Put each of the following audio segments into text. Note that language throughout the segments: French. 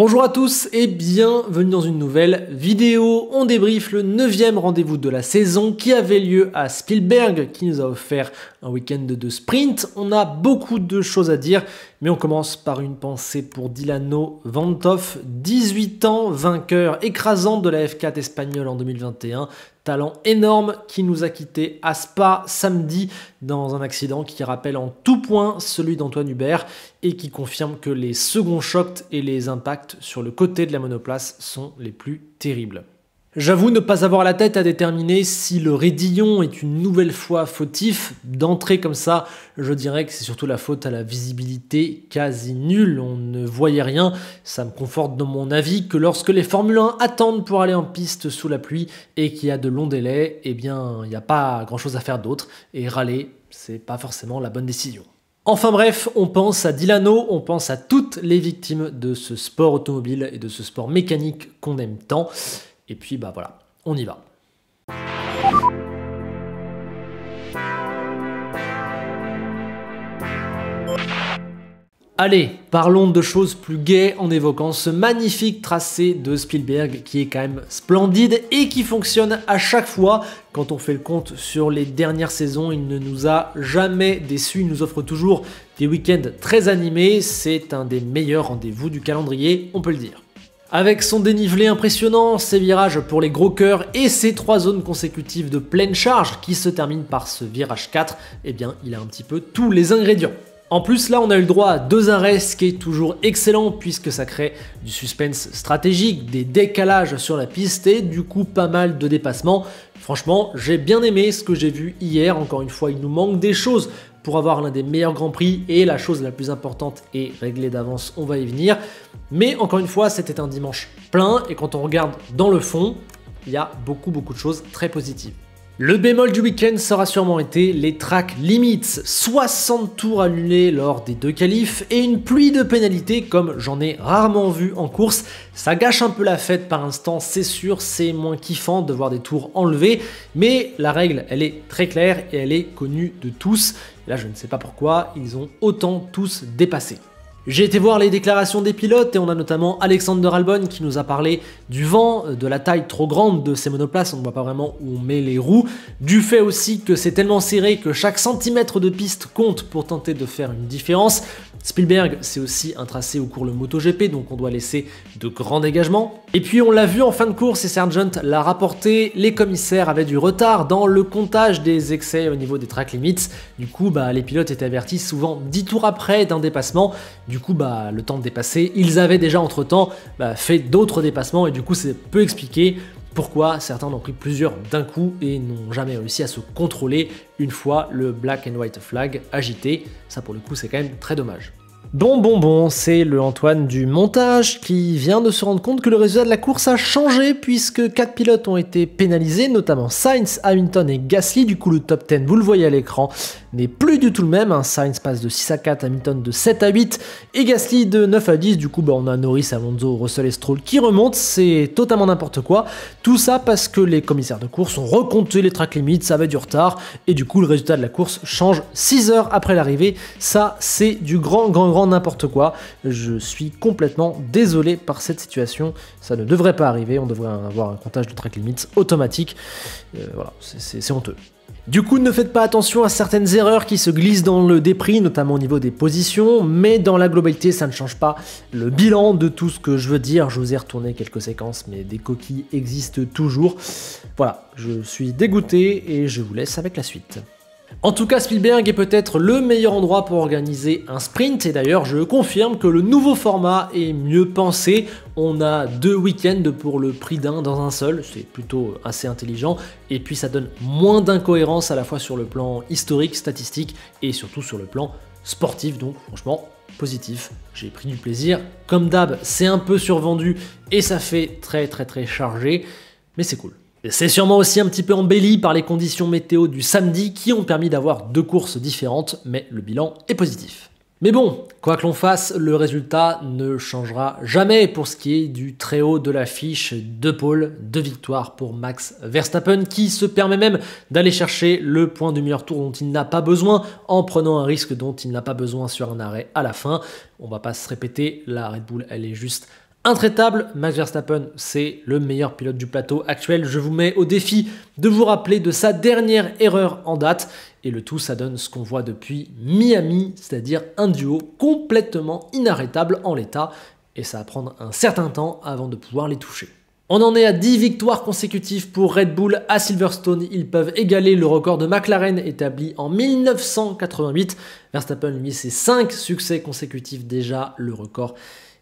Bonjour à tous et bienvenue dans une nouvelle vidéo. On débriefe le 9e rendez-vous de la saison qui avait lieu à Spielberg, qui nous a offert un week-end de sprint. On a beaucoup de choses à dire, mais on commence par une pensée pour Dilano Vantov, 18 ans, vainqueur écrasant de la F4 espagnole en 2021. Talent énorme qui nous a quitté à Spa samedi dans un accident qui rappelle en tout point celui d'Antoine Hubert et qui confirme que les seconds chocs et les impacts sur le côté de la monoplace sont les plus terribles. J'avoue ne pas avoir la tête à déterminer si le raidillon est une nouvelle fois fautif. D'entrée comme ça, je dirais que c'est surtout la faute à la visibilité quasi nulle. On ne voyait rien. Ça me conforte dans mon avis que lorsque les Formule 1 attendent pour aller en piste sous la pluie et qu'il y a de longs délais, eh bien, il n'y a pas grand chose à faire d'autre. Et râler, c'est pas forcément la bonne décision. Enfin bref, on pense à Dilano, on pense à toutes les victimes de ce sport automobile et de ce sport mécanique qu'on aime tant. Et puis bah voilà, on y va. Allez, parlons de choses plus gaies en évoquant ce magnifique tracé de Spielberg qui est quand même splendide et qui fonctionne à chaque fois. Quand on fait le compte sur les dernières saisons, il ne nous a jamais déçus, il nous offre toujours des week-ends très animés. C'est un des meilleurs rendez-vous du calendrier, on peut le dire. Avec son dénivelé impressionnant, ses virages pour les gros cœurs et ses 3 zones consécutives de pleine charge qui se terminent par ce virage 4, eh bien il a un petit peu tous les ingrédients. En plus là on a eu le droit à 2 arrêts, ce qui est toujours excellent puisque ça crée du suspense stratégique, des décalages sur la piste et du coup pas mal de dépassements. Franchement j'ai bien aimé ce que j'ai vu hier, encore une fois il nous manque des choses pour avoir l'un des meilleurs grands prix et la chose la plus importante est réglée d'avance, on va y venir. Mais encore une fois, c'était un dimanche plein et quand on regarde dans le fond, il y a beaucoup de choses très positives. Le bémol du week-end sera sûrement été les track limits, 60 tours annulés lors des 2 qualifs et une pluie de pénalités comme j'en ai rarement vu en course. Ça gâche un peu la fête par instant, c'est sûr, c'est moins kiffant de voir des tours enlevés, mais la règle elle est très claire et elle est connue de tous. Là je ne sais pas pourquoi, ils ont autant tous dépassé. J'ai été voir les déclarations des pilotes et on a notamment Alexander Albon qui nous a parlé du vent, de la taille trop grande de ces monoplaces, on ne voit pas vraiment où on met les roues, du fait aussi que c'est tellement serré que chaque centimètre de piste compte pour tenter de faire une différence. Spielberg, c'est aussi un tracé où court le MotoGP, donc on doit laisser de grands dégagements. Et puis on l'a vu en fin de course et Sargeant l'a rapporté, les commissaires avaient du retard dans le comptage des excès au niveau des track limits. Du coup, bah, les pilotes étaient avertis souvent 10 tours après d'un dépassement. Du coup, bah, le temps de dépasser, ils avaient déjà entre temps fait d'autres dépassements et du coup, c'est peu expliqué pourquoi certains en ont pris plusieurs d'un coup et n'ont jamais réussi à se contrôler une fois le black and white flag agité. Ça, pour le coup, c'est quand même très dommage. Bon, c'est le Antoine du montage qui vient de se rendre compte que le résultat de la course a changé puisque 4 pilotes ont été pénalisés, notamment Sainz, Hamilton et Gasly. Du coup, le top 10, vous le voyez à l'écran, n'est plus du tout le même. Sainz passe de 6 à 4, Hamilton de 7 à 8 et Gasly de 9 à 10. Du coup, bah, on a Norris, Alonso, Russell et Stroll qui remontent. C'est totalement n'importe quoi. Tout ça parce que les commissaires de course ont recompté les track limits, ça avait du retard et du coup, le résultat de la course change 6 heures après l'arrivée. Ça, c'est du grand n'importe quoi. Je suis complètement désolé par cette situation, ça ne devrait pas arriver, on devrait avoir un comptage de track limits automatique, voilà, c'est honteux. Du coup, ne faites pas attention à certaines erreurs qui se glissent dans le DéPrix, notamment au niveau des positions, mais dans la globalité, ça ne change pas le bilan de tout ce que je veux dire. Je vous ai retourné quelques séquences, mais des coquilles existent toujours. Voilà, je suis dégoûté et je vous laisse avec la suite. En tout cas, Spielberg est peut-être le meilleur endroit pour organiser un sprint et d'ailleurs je confirme que le nouveau format est mieux pensé. On a 2 week-ends pour le prix d'un dans un seul, c'est plutôt assez intelligent et puis ça donne moins d'incohérences à la fois sur le plan historique, statistique et surtout sur le plan sportif, donc franchement positif, j'ai pris du plaisir. Comme d'hab, c'est un peu survendu et ça fait très chargé, mais c'est cool. C'est sûrement aussi un petit peu embelli par les conditions météo du samedi qui ont permis d'avoir 2 courses différentes, mais le bilan est positif. Mais bon, quoi que l'on fasse, le résultat ne changera jamais pour ce qui est du très haut de l'affiche, 2 pôles, 2 victoires pour Max Verstappen qui se permet même d'aller chercher le point du meilleur tour dont il n'a pas besoin en prenant un risque dont il n'a pas besoin sur un arrêt à la fin. On va pas se répéter, la Red Bull elle est juste intraitable. Max Verstappen, c'est le meilleur pilote du plateau actuel. Je vous mets au défi de vous rappeler de sa dernière erreur en date. Et le tout, ça donne ce qu'on voit depuis Miami, c'est-à-dire un duo complètement inarrêtable en l'état. Et ça va prendre un certain temps avant de pouvoir les toucher. On en est à 10 victoires consécutives pour Red Bull à Silverstone. Ils peuvent égaler le record de McLaren établi en 1988. Verstappen, lui, c'est 5 succès consécutifs déjà. Le record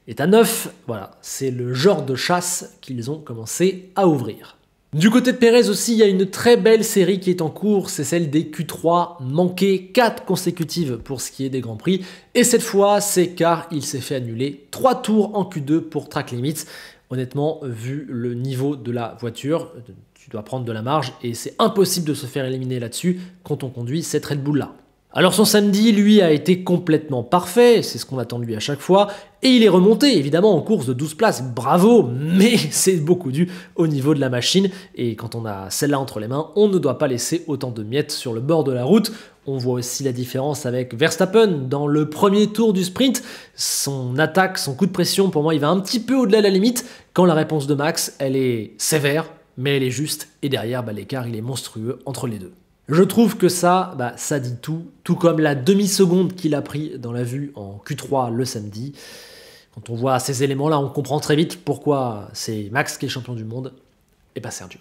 est à 9. Voilà, c'est le genre de chasse qu'ils ont commencé à ouvrir. Du côté de Pérez aussi, il y a une très belle série qui est en cours, c'est celle des Q3 manqués, 4 consécutives pour ce qui est des Grands Prix. Et cette fois, c'est car il s'est fait annuler 3 tours en Q2 pour track limits. Honnêtement, vu le niveau de la voiture, tu dois prendre de la marge et c'est impossible de se faire éliminer là-dessus quand on conduit cette Red Bull-là. Alors son samedi, lui, a été complètement parfait, c'est ce qu'on attend de lui à chaque fois, et il est remonté, évidemment, en course de 12 places, bravo, mais c'est beaucoup dû au niveau de la machine, et quand on a celle-là entre les mains, on ne doit pas laisser autant de miettes sur le bord de la route. On voit aussi la différence avec Verstappen dans le premier tour du sprint. Son attaque, son coup de pression, pour moi, il va un petit peu au-delà de la limite, quand la réponse de Max, elle est sévère, mais elle est juste, et derrière, bah, l'écart, il est monstrueux entre les deux. Je trouve que ça, ça dit tout, tout comme la demi-seconde qu'il a pris dans la vue en Q3 le samedi. Quand on voit ces éléments-là, on comprend très vite pourquoi c'est Max qui est champion du monde et pas Sergio.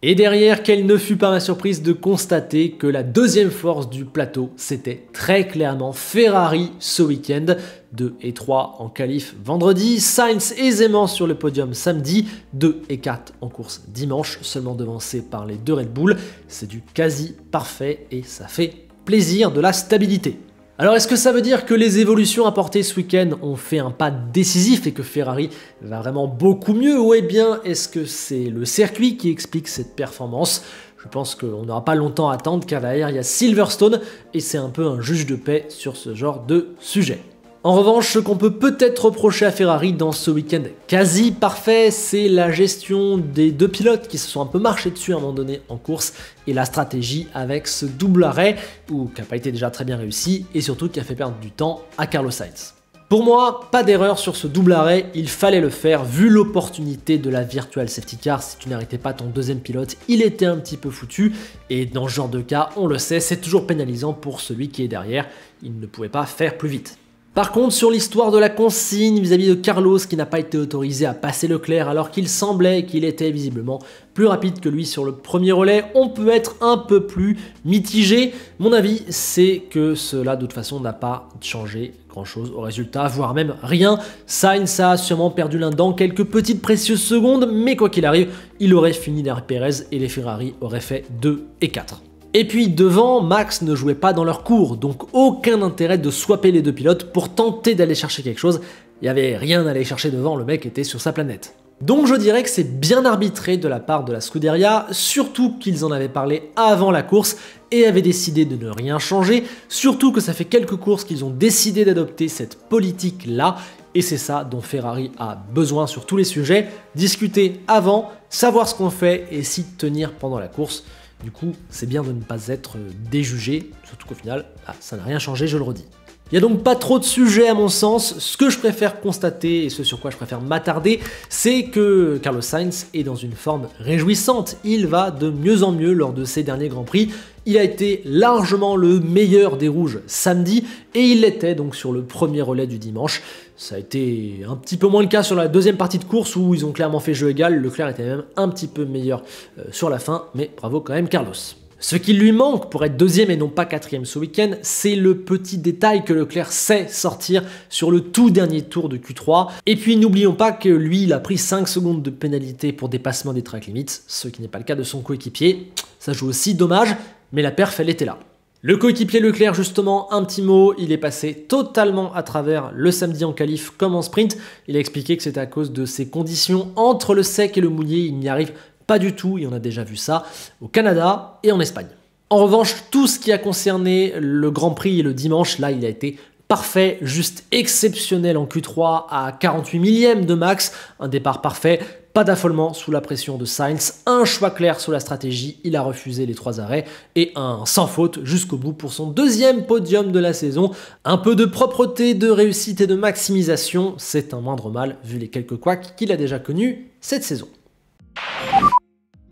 Et derrière, quelle ne fut pas ma surprise de constater que la deuxième force du plateau, c'était très clairement Ferrari ce week-end. 2 et 3 en qualif vendredi, Sainz aisément sur le podium samedi, 2 et 4 en course dimanche, seulement devancé par les deux Red Bull. C'est du quasi parfait et ça fait plaisir, de la stabilité. Alors est-ce que ça veut dire que les évolutions apportées ce week-end ont fait un pas décisif et que Ferrari va vraiment beaucoup mieux, ou eh bien est-ce que c'est le circuit qui explique cette performance? Je pense qu'on n'aura pas longtemps à attendre car derrière il y a Silverstone et c'est un peu un juge de paix sur ce genre de sujet. En revanche, ce qu'on peut peut-être reprocher à Ferrari dans ce week-end quasi parfait, c'est la gestion des deux pilotes qui se sont un peu marchés dessus à un moment donné en course et la stratégie avec ce double arrêt qui n'a pas été déjà très bien réussi et surtout qui a fait perdre du temps à Carlos Sainz. Pour moi, pas d'erreur sur ce double arrêt, il fallait le faire vu l'opportunité de la Virtual Safety Car. Si tu n'arrêtais pas ton deuxième pilote, il était un petit peu foutu et dans ce genre de cas, on le sait, c'est toujours pénalisant pour celui qui est derrière, il ne pouvait pas faire plus vite. Par contre, sur l'histoire de la consigne vis-à-vis de Carlos qui n'a pas été autorisé à passer Leclerc alors qu'il semblait qu'il était visiblement plus rapide que lui sur le premier relais, on peut être un peu plus mitigé. Mon avis, c'est que cela de toute façon n'a pas changé grand-chose au résultat, voire même rien. Sainz a sûrement perdu l'un dans quelques petites précieuses secondes, mais quoi qu'il arrive, il aurait fini derrière Pérez et les Ferrari auraient fait 2 et 4. Et puis devant, Max ne jouait pas dans leur cours, donc aucun intérêt de swapper les deux pilotes pour tenter d'aller chercher quelque chose. Il n'y avait rien à aller chercher devant, le mec était sur sa planète. Donc je dirais que c'est bien arbitré de la part de la Scuderia, surtout qu'ils en avaient parlé avant la course et avaient décidé de ne rien changer, surtout que ça fait quelques courses qu'ils ont décidé d'adopter cette politique-là. Et c'est ça dont Ferrari a besoin sur tous les sujets, discuter avant, savoir ce qu'on fait et s'y tenir pendant la course. Du coup, c'est bien de ne pas être déjugé, surtout qu'au final, ça n'a rien changé, je le redis. Il n'y a donc pas trop de sujets à mon sens. Ce que je préfère constater et ce sur quoi je préfère m'attarder, c'est que Carlos Sainz est dans une forme réjouissante. Il va de mieux en mieux lors de ses derniers Grands Prix. Il a été largement le meilleur des rouges samedi et il l'était donc sur le premier relais du dimanche. Ça a été un petit peu moins le cas sur la deuxième partie de course où ils ont clairement fait jeu égal. Leclerc était même un petit peu meilleur sur la fin, mais bravo quand même Carlos. Ce qui lui manque pour être deuxième et non pas quatrième ce week-end, c'est le petit détail que Leclerc sait sortir sur le tout dernier tour de Q3. Et puis n'oublions pas que lui, il a pris 5 secondes de pénalité pour dépassement des track limits, ce qui n'est pas le cas de son coéquipier. Ça joue aussi, dommage, mais la perf, elle était là. Le coéquipier Leclerc, justement, un petit mot, il est passé totalement à travers le samedi en qualif comme en sprint. Il a expliqué que c'était à cause de ses conditions entre le sec et le mouillé, il n'y arrive pas du tout, et on a déjà vu ça au Canada et en Espagne. En revanche, tout ce qui a concerné le Grand Prix et le dimanche, là, il a été parfait, juste exceptionnel en Q3 à 48 millième de max, un départ parfait, Pas d'affolement sous la pression de Sainz, un choix clair sur la stratégie, il a refusé les 3 arrêts et un sans faute jusqu'au bout pour son 2e podium de la saison. Un peu de propreté, de réussite et de maximisation, c'est un moindre mal vu les quelques couacs qu'il a déjà connus cette saison.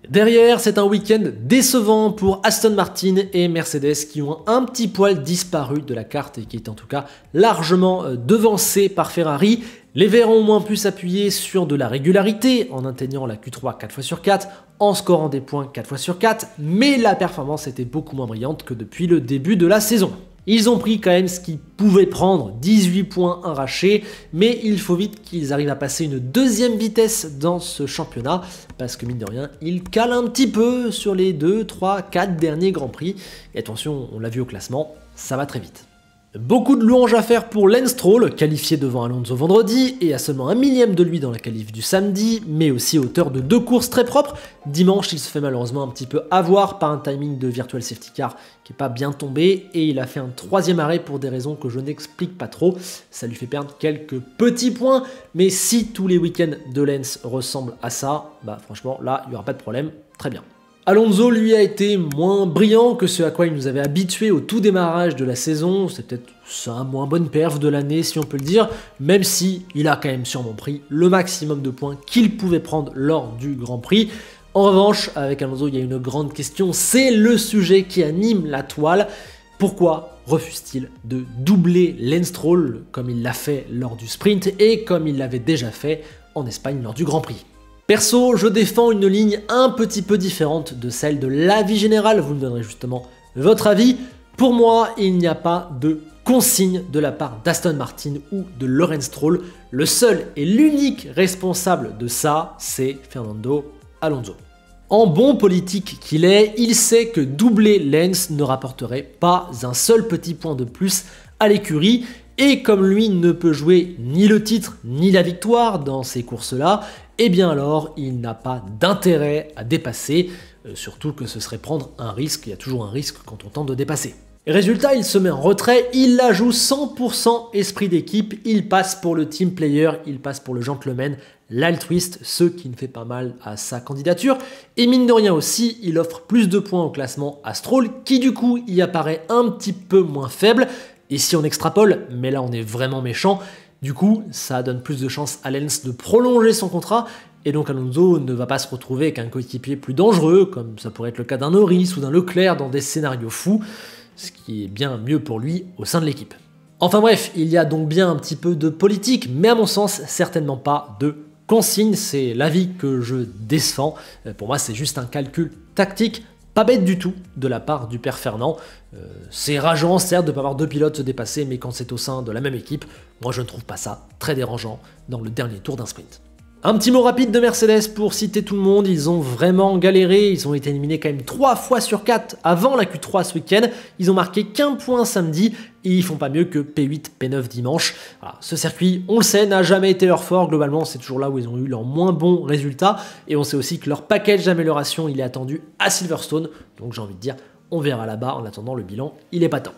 Derrière, c'est un week-end décevant pour Aston Martin et Mercedes qui ont un petit poil disparu de la carte et qui est en tout cas largement devancé par Ferrari. Les Verts ont au moins pu s'appuyer sur de la régularité en atteignant la Q3 4 fois sur 4, en scorant des points 4 fois sur 4, mais la performance était beaucoup moins brillante que depuis le début de la saison. Ils ont pris quand même ce qu'ils pouvaient prendre, 18 points arrachés, mais il faut vite qu'ils arrivent à passer une 2e vitesse dans ce championnat, parce que mine de rien, ils calent un petit peu sur les 2, 3, 4 derniers Grands Prix. Et attention, on l'a vu au classement, ça va très vite. Beaucoup de louanges à faire pour Lance Stroll, qualifié devant Alonso vendredi et à seulement 1 millième de lui dans la qualif du samedi, mais aussi auteur de 2 courses très propres. Dimanche, il se fait malheureusement un petit peu avoir par un timing de Virtual Safety Car qui n'est pas bien tombé et il a fait un 3e arrêt pour des raisons que je n'explique pas trop. Ça lui fait perdre quelques petits points, mais si tous les week-ends de Lance ressemblent à ça, bah franchement là, il n'y aura pas de problème, très bien. Alonso, lui, a été moins brillant que ce à quoi il nous avait habitué au tout démarrage de la saison. C'est peut-être sa moins bonne perf de l'année, si on peut le dire, même si il a quand même sûrement pris le maximum de points qu'il pouvait prendre lors du Grand Prix. En revanche, avec Alonso, il y a une grande question, c'est le sujet qui anime la toile. Pourquoi refuse-t-il de doubler Lance Stroll comme il l'a fait lors du sprint et comme il l'avait déjà fait en Espagne lors du Grand Prix? Perso, je défends une ligne un petit peu différente de celle de l'avis général, vous me donnerez justement votre avis. Pour moi, il n'y a pas de consigne de la part d'Aston Martin ou de Lance Stroll. Le seul et l'unique responsable de ça, c'est Fernando Alonso. En bon politique qu'il est, il sait que doubler Lance ne rapporterait pas un seul petit point de plus à l'écurie. Et comme lui ne peut jouer ni le titre ni la victoire dans ces courses-là, eh bien alors il n'a pas d'intérêt à dépasser, surtout que ce serait prendre un risque, il y a toujours un risque quand on tente de dépasser. Résultat, il se met en retrait, il la joue 100% esprit d'équipe, il passe pour le team player, il passe pour le gentleman, l'altruiste, ce qui ne fait pas mal à sa candidature. Et mine de rien aussi, il offre plus de points au classement à Stroll, qui du coup y apparaît un petit peu moins faible. Et si on extrapole, mais là on est vraiment méchant, du coup ça donne plus de chances à Lance de prolonger son contrat et donc Alonso ne va pas se retrouver avec un coéquipier plus dangereux comme ça pourrait être le cas d'un Norris ou d'un Leclerc dans des scénarios fous, ce qui est bien mieux pour lui au sein de l'équipe. Enfin bref, il y a donc bien un petit peu de politique, mais à mon sens certainement pas de consigne, c'est l'avis que je défends, pour moi c'est juste un calcul tactique. Pas bête du tout de la part du père Fernand. C'est rageant certes de ne pas avoir 2 pilotes se dépasser, mais quand c'est au sein de la même équipe, moi je ne trouve pas ça très dérangeant dans le dernier tour d'un sprint. Un petit mot rapide de Mercedes pour citer tout le monde, ils ont vraiment galéré, ils ont été éliminés quand même 3 fois sur 4 avant la Q3 ce week-end, ils ont marqué qu'un point samedi et ils font pas mieux que P8, P9 dimanche. Voilà, ce circuit, on le sait, n'a jamais été leur fort, globalement c'est toujours là où ils ont eu leur moins bon résultat et on sait aussi que leur package d'amélioration il est attendu à Silverstone, donc j'ai envie de dire on verra là-bas, en attendant le bilan il est pas top.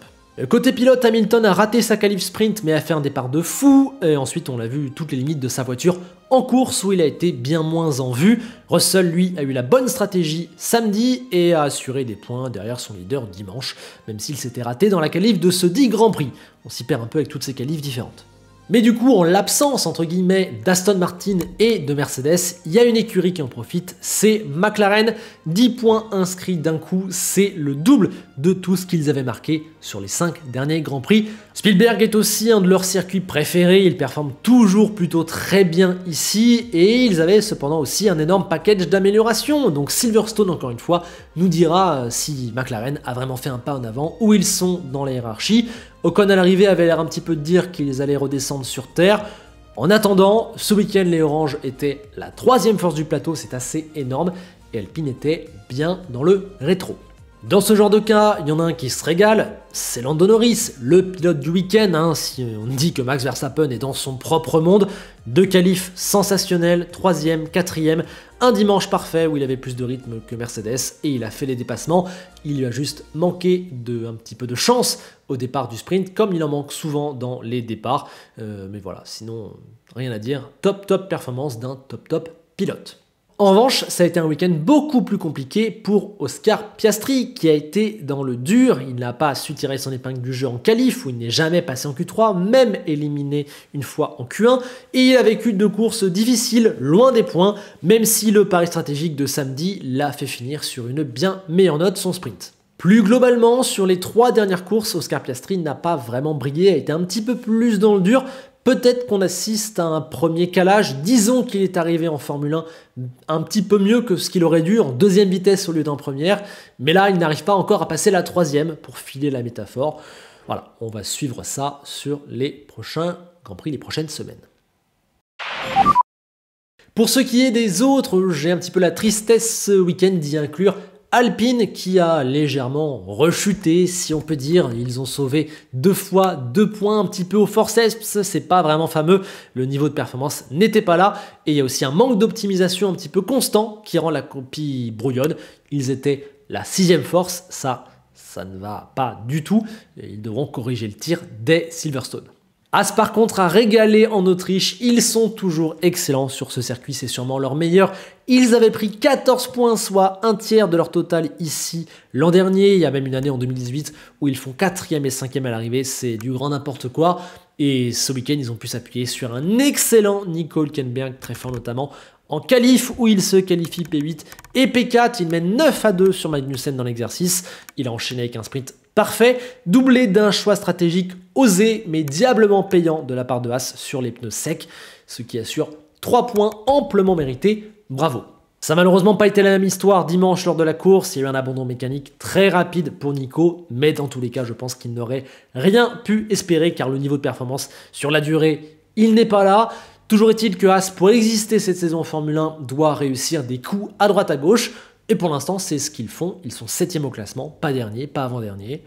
Côté pilote, Hamilton a raté sa qualif sprint mais a fait un départ de fou et ensuite on l'a vu toutes les limites de sa voiture en course où il a été bien moins en vue. Russell lui a eu la bonne stratégie samedi et a assuré des points derrière son leader dimanche même s'il s'était raté dans la qualif de ce 10 Grand Prix. On s'y perd un peu avec toutes ces qualifs différentes. Mais du coup en l'absence entre guillemets d'Aston Martin et de Mercedes, il y a une écurie qui en profite, c'est McLaren. 10 points inscrits d'un coup, c'est le double de tout ce qu'ils avaient marqué sur les 5 derniers Grands Prix. Spielberg est aussi un de leurs circuits préférés, ils performent toujours plutôt très bien ici et ils avaient cependant aussi un énorme package d'amélioration. Donc Silverstone encore une fois nous dira si McLaren a vraiment fait un pas en avant, où ils sont dans la hiérarchie. Ocon à l'arrivée avait l'air un petit peu de dire qu'ils allaient redescendre sur terre. En attendant, ce week-end les Oranges étaient la 3e force du plateau, c'est assez énorme, et Alpine était bien dans le rétro. Dans ce genre de cas, il y en a un qui se régale, c'est Lando Norris, le pilote du week-end, hein, si on dit que Max Verstappen est dans son propre monde. 2 qualifs sensationnels, 3e, 4e, un dimanche parfait où il avait plus de rythme que Mercedes et il a fait les dépassements. Il lui a juste manqué un petit peu de chance au départ du sprint, comme il en manque souvent dans les départs. Mais voilà, sinon rien à dire, top performance d'un top pilote. En revanche, ça a été un week-end beaucoup plus compliqué pour Oscar Piastri, qui a été dans le dur. Il n'a pas su tirer son épingle du jeu en qualif, où il n'est jamais passé en Q3, même éliminé une fois en Q1. Et il a vécu deux courses difficiles, loin des points, même si le pari stratégique de samedi l'a fait finir sur une bien meilleure note, son sprint. Plus globalement, sur les trois dernières courses, Oscar Piastri n'a pas vraiment brillé, a été un petit peu plus dans le dur. Peut-être qu'on assiste à un premier calage, disons qu'il est arrivé en Formule 1 un petit peu mieux que ce qu'il aurait dû en deuxième vitesse au lieu d'en première, mais là il n'arrive pas encore à passer la troisième pour filer la métaphore. Voilà, on va suivre ça sur les prochains Grands Prix, les prochaines semaines. Pour ce qui est des autres, j'ai un petit peu la tristesse ce week-end d'y inclure Alpine qui a légèrement rechuté, si on peut dire. Ils ont sauvé deux fois deux points un petit peu au forceps, c'est pas vraiment fameux, le niveau de performance n'était pas là, et il y a aussi un manque d'optimisation un petit peu constant qui rend la copie brouillonne. Ils étaient la 6e force, ça ne va pas du tout, et ils devront corriger le tir dès Silverstone. Haas par contre a régalé en Autriche, ils sont toujours excellents sur ce circuit, c'est sûrement leur meilleur. Ils avaient pris 14 points, soit un tiers de leur total ici l'an dernier. Il y a même une année en 2018 où ils font 4e et 5e à l'arrivée, c'est du grand n'importe quoi. Et ce week-end, ils ont pu s'appuyer sur un excellent Nico Hülkenberg, très fort notamment en qualif où il se qualifie P8 et P4. Il mène 9-2 sur Magnussen dans l'exercice, il a enchaîné avec un sprint parfait, doublé d'un choix stratégique osé mais diablement payant de la part de Haas sur les pneus secs, ce qui assure 3 points amplement mérités, bravo. Ça n'a malheureusement pas été la même histoire dimanche lors de la course, il y a eu un abandon mécanique très rapide pour Nico, mais dans tous les cas je pense qu'il n'aurait rien pu espérer car le niveau de performance sur la durée, il n'est pas là. Toujours est-il que Haas, pour exister cette saison en Formule 1, doit réussir des coups à droite à gauche. Et pour l'instant, c'est ce qu'ils font. Ils sont 7e au classement, pas dernier, pas avant-dernier.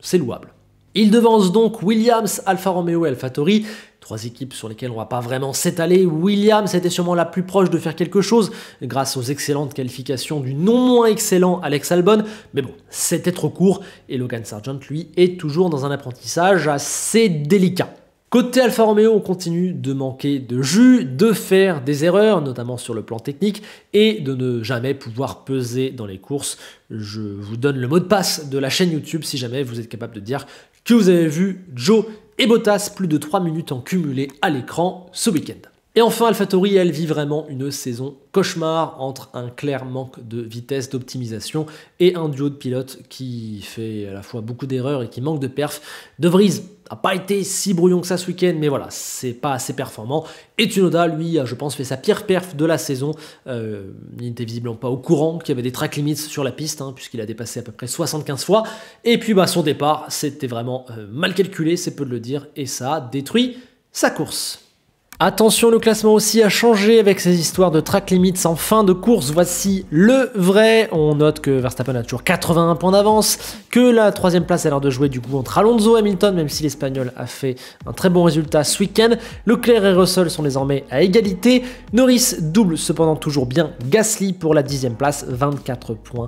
C'est louable. Ils devancent donc Williams, Alfa Romeo et AlphaTauri. Trois équipes sur lesquelles on ne va pas vraiment s'étaler. Williams était sûrement la plus proche de faire quelque chose grâce aux excellentes qualifications du non moins excellent Alex Albon. Mais bon, c'était trop court. Et Logan Sargeant, lui, est toujours dans un apprentissage assez délicat. Côté Alfa Romeo, on continue de manquer de jus, de faire des erreurs, notamment sur le plan technique, et de ne jamais pouvoir peser dans les courses. Je vous donne le mot de passe de la chaîne YouTube si jamais vous êtes capable de dire que vous avez vu Joe et Bottas plus de 3 minutes en cumulé à l'écran ce week-end. Et enfin, AlphaTauri, elle vit vraiment une saison cauchemar entre un clair manque de vitesse, d'optimisation et un duo de pilotes qui fait à la fois beaucoup d'erreurs et qui manque de perf. De Vries n'a pas été si brouillon que ça ce week-end, mais voilà, c'est pas assez performant. Et Tsunoda, lui, a, je pense, fait sa pire perf de la saison. Il n'était visiblement pas au courant qu'il y avait des track limits sur la piste, hein, puisqu'il a dépassé à peu près 75 fois. Et puis, bah, son départ, c'était vraiment mal calculé, c'est peu de le dire, et ça a détruit sa course. Attention, le classement aussi a changé avec ces histoires de track limits en fin de course. Voici le vrai. On note que Verstappen a toujours 81 points d'avance, que la 3e place a l'air de jouer du coup entre Alonso et Hamilton, même si l'Espagnol a fait un très bon résultat ce week-end. Leclerc et Russell sont désormais à égalité. Norris double cependant toujours bien Gasly pour la 10e place, 24 points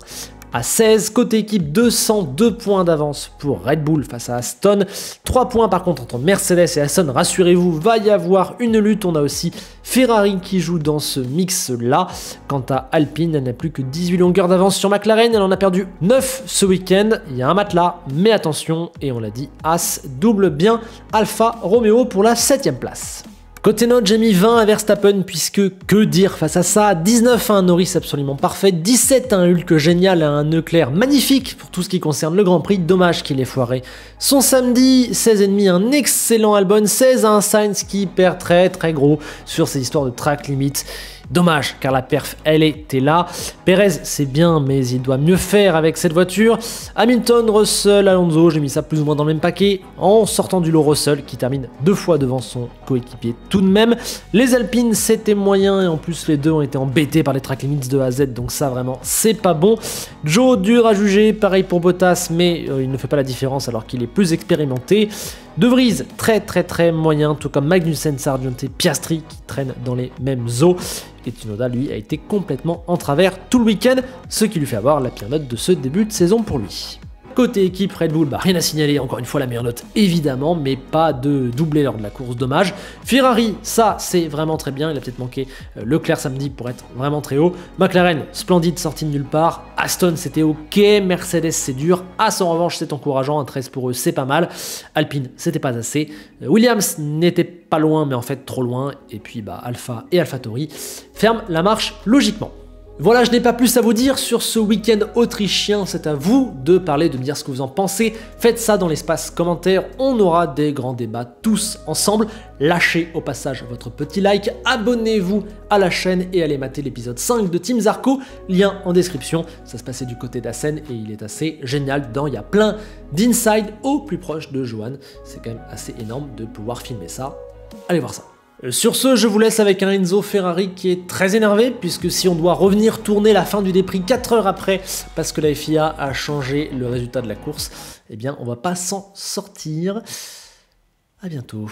à 16. Côté équipe, 202 points d'avance pour Red Bull face à Aston. 3 points par contre entre Mercedes et Aston. Rassurez-vous, va y avoir une lutte. On a aussi Ferrari qui joue dans ce mix-là. Quant à Alpine, elle n'a plus que 18 longueurs d'avance sur McLaren. Elle en a perdu 9 ce week-end. Il y a un matelas, mais attention. Et on l'a dit, Haas double bien Alfa Romeo pour la 7e place. Côté note, j'ai mis 20 à Verstappen, puisque que dire face à ça. 19 à un Norris absolument parfait, 17 à un Hulk génial, à un Leclerc magnifique pour tout ce qui concerne le Grand Prix, dommage qu'il ait foiré son samedi. 16,5 à un excellent Albon, 16 à un Sainz qui perd très gros sur ces histoires de track limit. Dommage, car la perf, elle était là. Pérez, c'est bien, mais il doit mieux faire avec cette voiture. Hamilton, Russell, Alonso, j'ai mis ça plus ou moins dans le même paquet, en sortant du lot Russell, qui termine 2 fois devant son coéquipier tout de même. Les Alpines, c'était moyen, et en plus, les deux ont été embêtés par les track limits de A à Z, donc ça, vraiment, c'est pas bon. Joe, dur à juger, pareil pour Bottas, mais il ne fait pas la différence alors qu'il est plus expérimenté. De Vries, très moyen, tout comme Magnussen, Sargeant et Piastri, qui traînent dans les mêmes eaux. Et Tsunoda, lui, a été complètement en travers tout le week-end, ce qui lui fait avoir la pire note de ce début de saison pour lui. Côté équipe, Red Bull, bah, rien à signaler, encore une fois la meilleure note évidemment, mais pas de doublé lors de la course, dommage. Ferrari, ça c'est vraiment très bien, il a peut-être manqué Leclerc samedi pour être vraiment très haut. McLaren, splendide, sortie de nulle part. Aston, c'était ok. Mercedes, c'est dur. Haas, en revanche, c'est encourageant, un 13 pour eux, c'est pas mal. Alpine, c'était pas assez. Williams n'était pas loin, mais en fait trop loin. Et puis bah, Alpha et AlphaTauri ferment la marche logiquement. Voilà, je n'ai pas plus à vous dire sur ce week-end autrichien, c'est à vous de parler, de me dire ce que vous en pensez, faites ça dans l'espace commentaire, on aura des grands débats tous ensemble, lâchez au passage votre petit like, abonnez-vous à la chaîne et allez mater l'épisode 5 de Team Zarco, lien en description, ça se passait du côté d'Assen et il est assez génial dedans, il y a plein d'insides au plus proche de Johan, c'est quand même assez énorme de pouvoir filmer ça, allez voir ça. Sur ce, je vous laisse avec un Enzo Ferrari qui est très énervé, puisque si on doit revenir tourner la fin du DéPrix 4 heures après, parce que la FIA a changé le résultat de la course, eh bien on va pas s'en sortir. À bientôt.